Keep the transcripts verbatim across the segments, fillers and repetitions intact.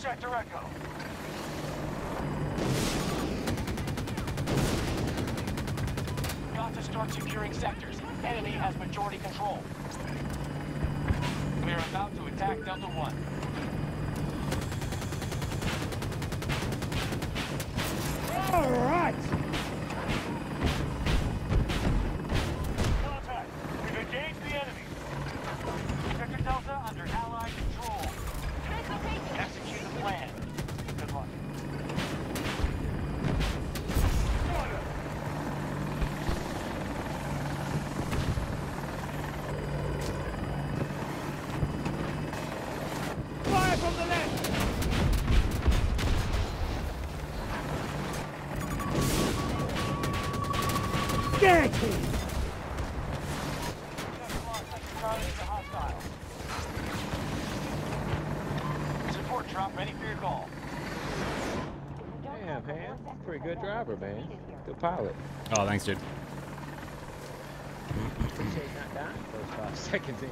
Sector Echo. Got to start securing sectors. Enemy has majority control. We are about to attack Delta One. All right. Contact. We've engaged the enemy. Sector Delta under Allied control. Execute the plan. Good luck. Fire from the left. Get him. Support drop ready for your call. Damn, man. Pretty good driver, man. Good pilot. Oh, thanks, dude. Appreciate not dying for five seconds in.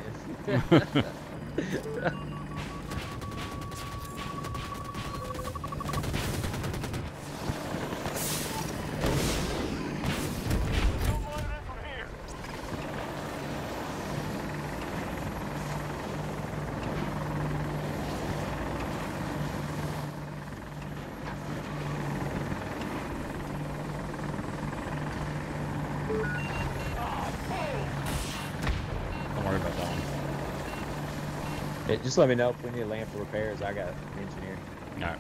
It, just let me know if we need to land for repairs. I got an engineer. All right.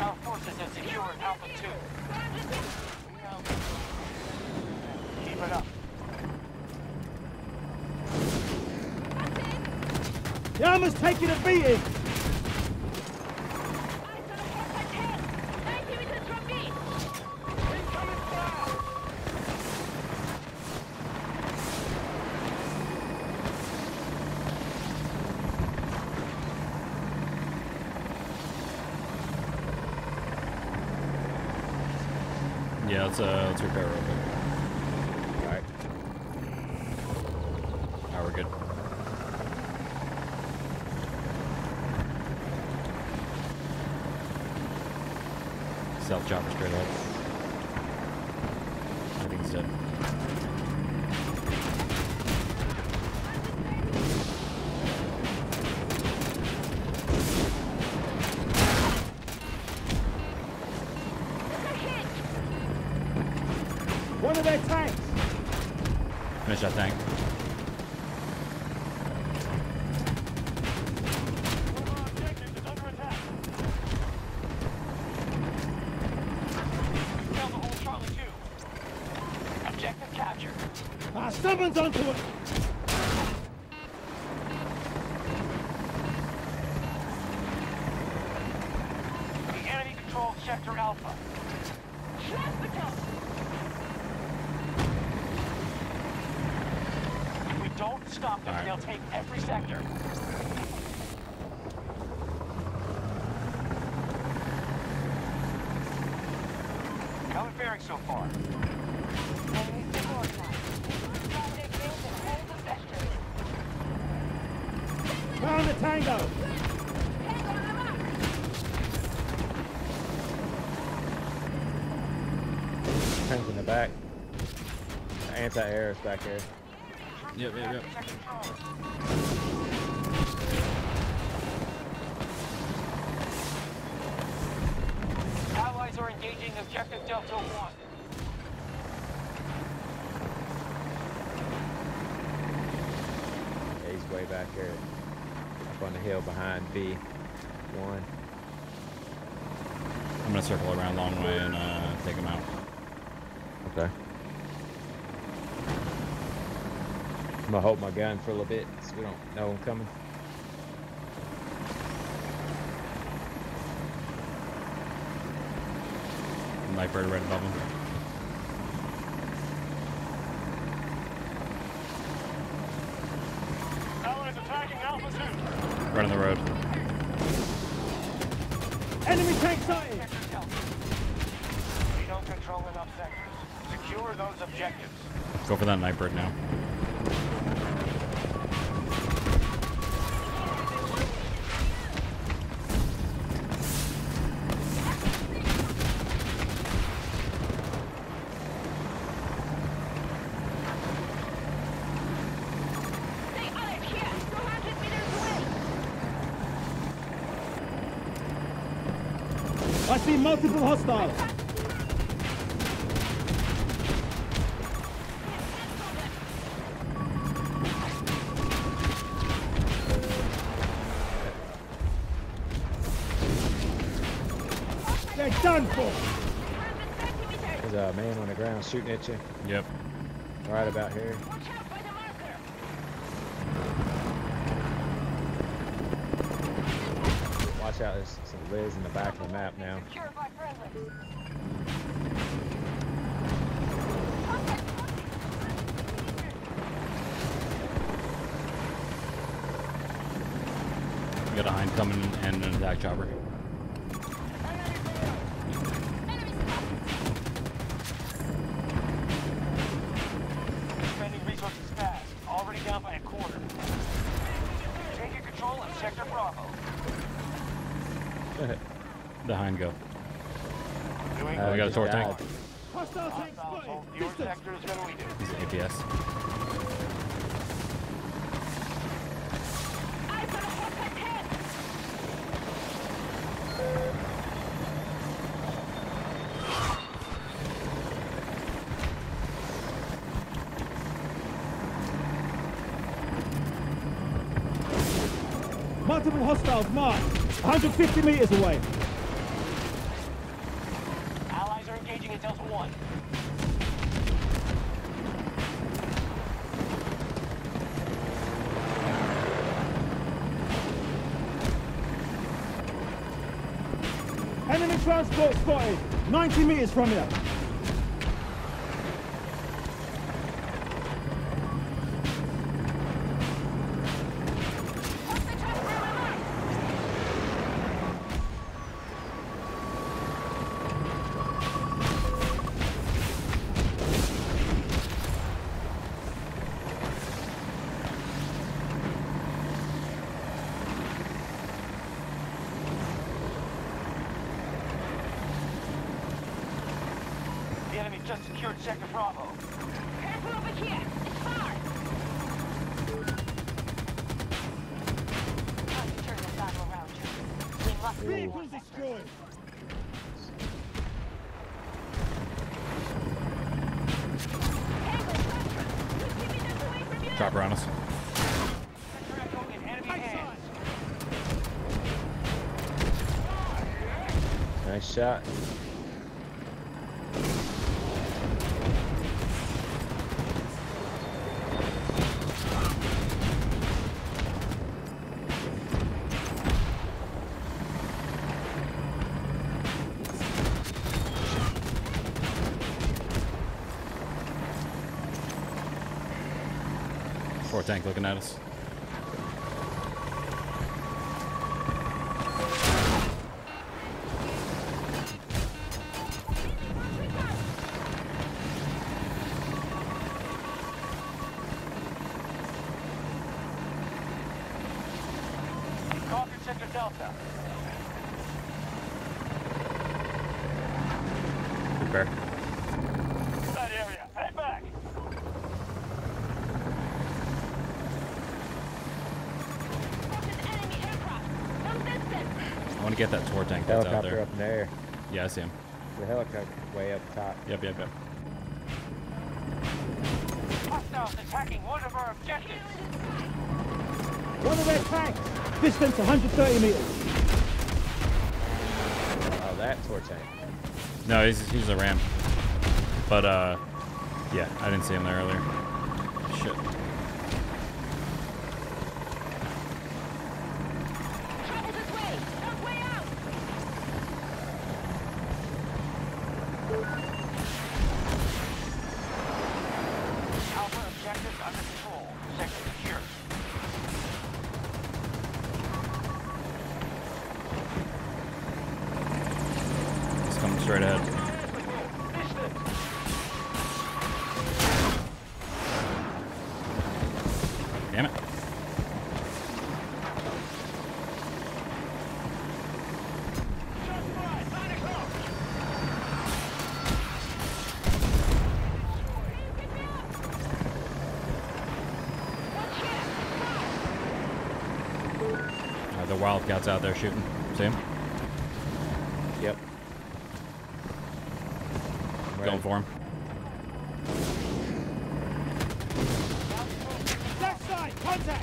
Our forces have secured Alpha two. Keep it up. Yama's taking a beating. Yeah, let's, uh, let's repair real quick. All right. Now we're good. Self chopper straight up. I think he's dead. One of their tanks! Finish that tank. Our objective is under attack. Tell the whole Charlie two. Objective captured. Our stubborn's onto it! The enemy controls Sector Alpha. Don't stop them. Right. They'll take every sector. How are we faring so far? Found the tango. Tanks in the back. Anti-air is back here. Yep, yep, yep. Allies are engaging objective Delta One. Yeah, he's way back here. Up on the hill behind V one. I'm gonna circle around long way and uh, take him out. Okay. I'm gonna hold my gun for a little bit, so we don't know I'm coming. Sniper right above him. Allies attacking Alpha two. Right on the road. Enemy tank sighted. have control in up sectors. Secure those objectives. Go for that night bird now. I see multiple hostiles. They're done for. There's a man on the ground shooting at you. Yep. Right about here. Watch out, there's some Liz in the back of the map now. We got a hind coming and an attack chopper. Spending resources fast, already down by a quarter. Taking control of Sector Bravo. The hind go. Uh, we got a torque tank. Your sector is gonna lead it. He's an A P S. Multiple hostiles marked. one hundred fifty meters away. Allies are engaging at Delta One. Enemy transport spotted, ninety meters from here. The enemy just secured Sector Bravo. Careful over here. It's far. Time to turn the battle around you. We must be able to destroy. Chopper on us. Nice shot. Tank looking at us. Copy Sector Delta. Prepare. I want to get that torque tank that's out there. Helicopter up there. Yeah, I see him. The helicopter way up top. Yep, yep, yep. Hostiles attacking one of our objectives. One of their tanks. Distance one hundred thirty meters. Oh, that torque tank. No, he's he's a ram. But uh, yeah, I didn't see him there earlier. Shit. Under control. Sector secure. It's coming straight ahead. Wildcats out there shooting. See him? Yep. Right. Going for him. Left side, contact!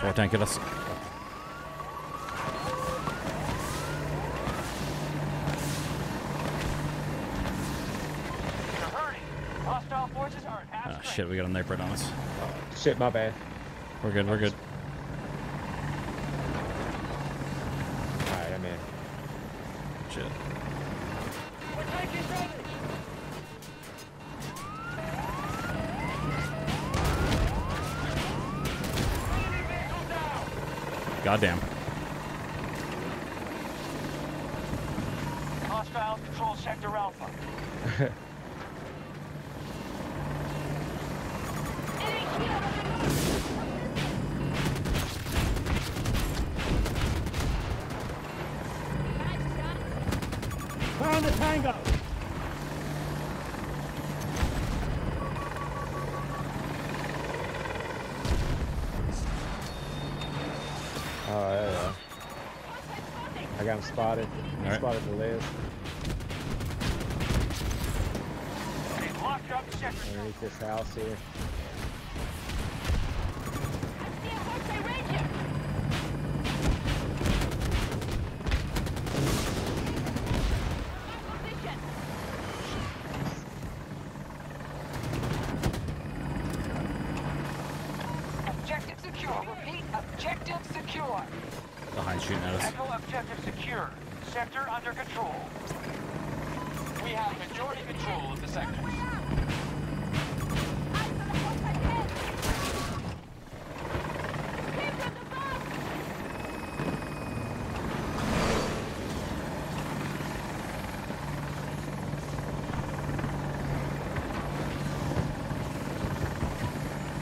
Four tank hit us. Shit, we got a sniper on us. Oh, shit, my bad. We're good, we're good. Alright, I'm in. Shit. We're taking damage. Goddamn. Hostile control sector alpha. The tango. Oh, yeah. I got him spotted. All right. Spotted the list. Underneath this house here. Behind shooting at us. Echo objective secure. Sector under control. We have majority control of the sectors.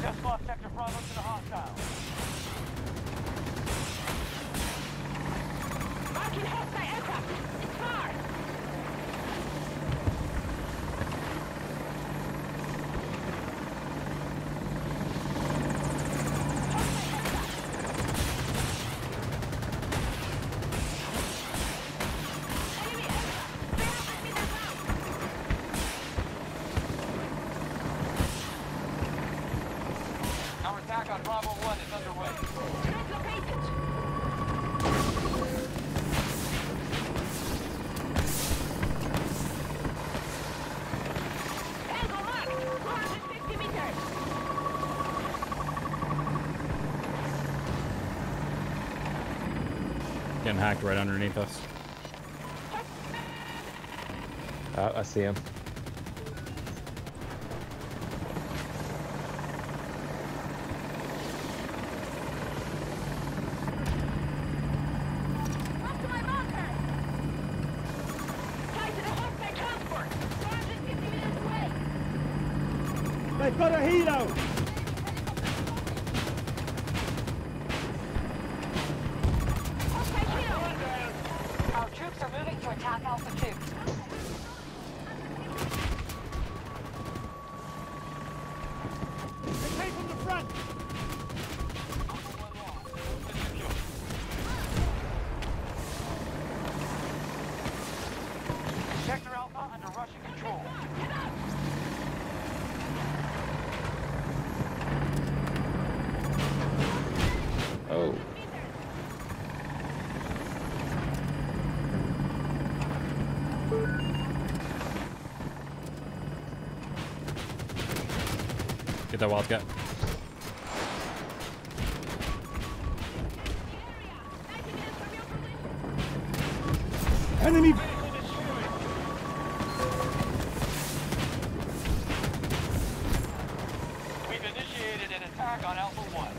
Just lost sector Bravo to the hostile. Bravo one is underway. Tango marked! two hundred fifty meters! Getting hacked right underneath us. Uh, I see him. They've got a helo! Okay, our troops are moving to attack Alpha two. They came from the front! Sector Alpha under Russian control. Oh. Get that Wildcat. Enemy. We've initiated an attack on Alpha one.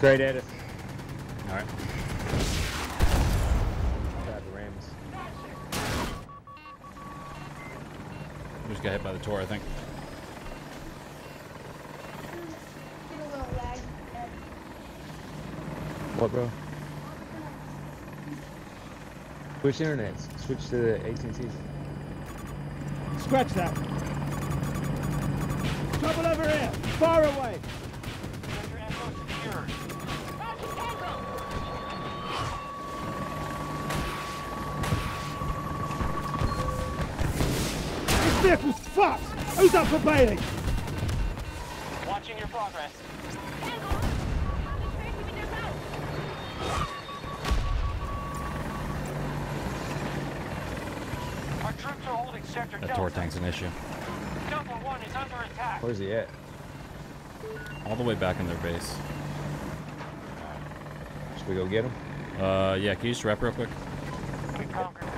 Great edit. All right. God, the Rams. We just got hit by the Tor, I think. What, bro? Switch internets. Switch to the A T and T. Scratch that. Trouble over here. Far away. Sector ammo secured. Roger, ammo. This vehicle's fucked. Who's up for bailing? Watching your progress. That Tor tank's an issue. Number one is under attack. Where's he at? All the way back in their base. Should we go get him? Uh, yeah. Can you just wrap real quick? We conquered.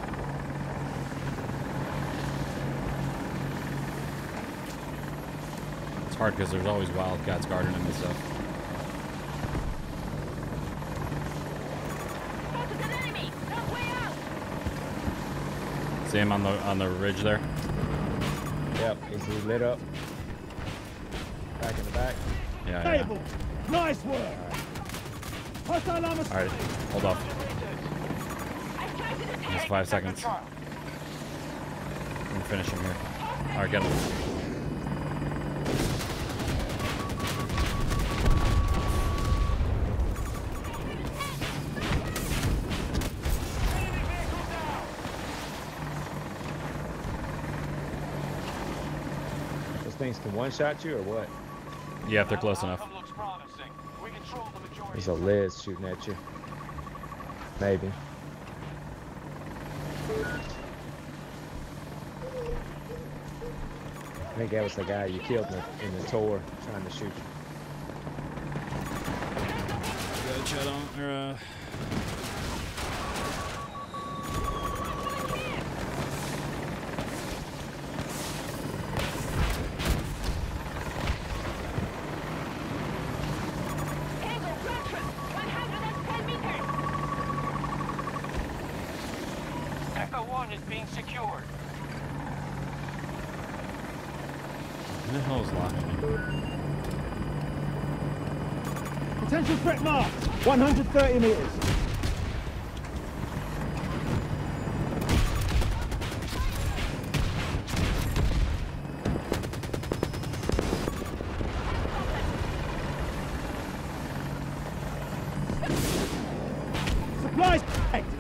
It's hard because there's always wildcats guarding him and stuff. See him on the on the ridge there. Yep, is he lit up? Back in the back. Yeah. Table. Yeah. Nice work. All right. All right. Hold up. Just five seconds. I'm finishing here. All right, get him. Things can one-shot you or what? Yeah, if they're close enough. There's a Liz shooting at you. Maybe. I think that was the guy you killed in the, in the tour trying to shoot you. You got a shot on, or, uh... Potential threat mark, one hundred thirty meters. Supplies packed.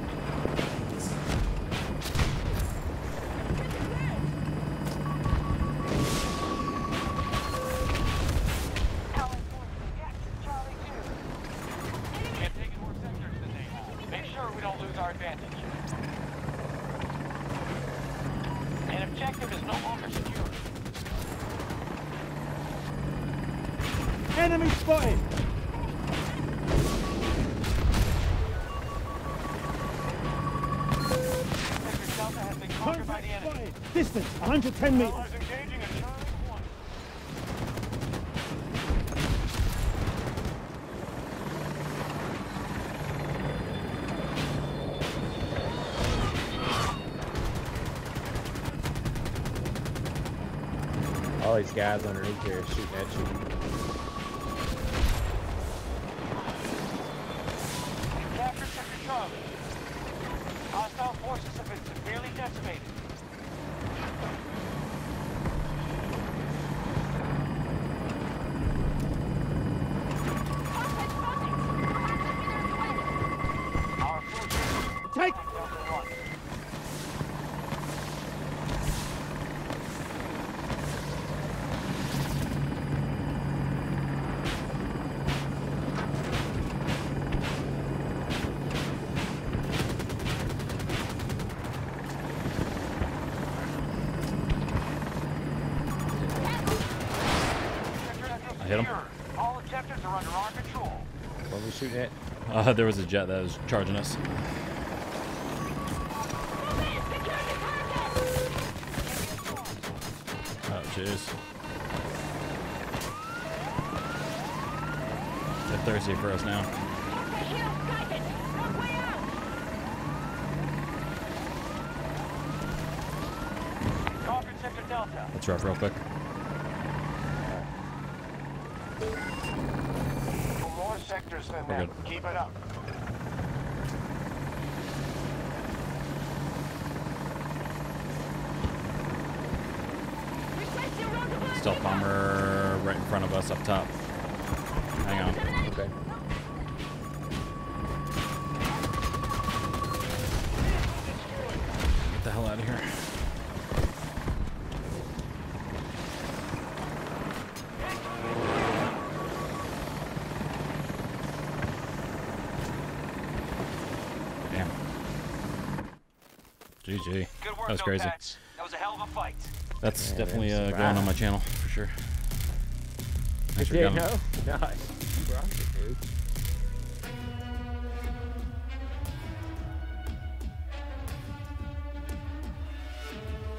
Enemy spotted! Distance, one hundred ten meters. All these guys underneath here are shooting at you. Hostile forces have been severely decimated. Our take! All objectives are under our control. What were we shooting at? Uh, there was a jet that was charging us. Oh, jeez. They're thirsty for us now. Let's wrap real quick. More sectors than that. Keep it up. stealth bomber right in front of us up top. Hang on. Okay. Get the hell out of here. Damn. G G. Good work, that was crazy. That was a hell of a fight. That's yeah, definitely uh, going on my channel for sure. Thanks for coming. No, nice. You rocked it, dude.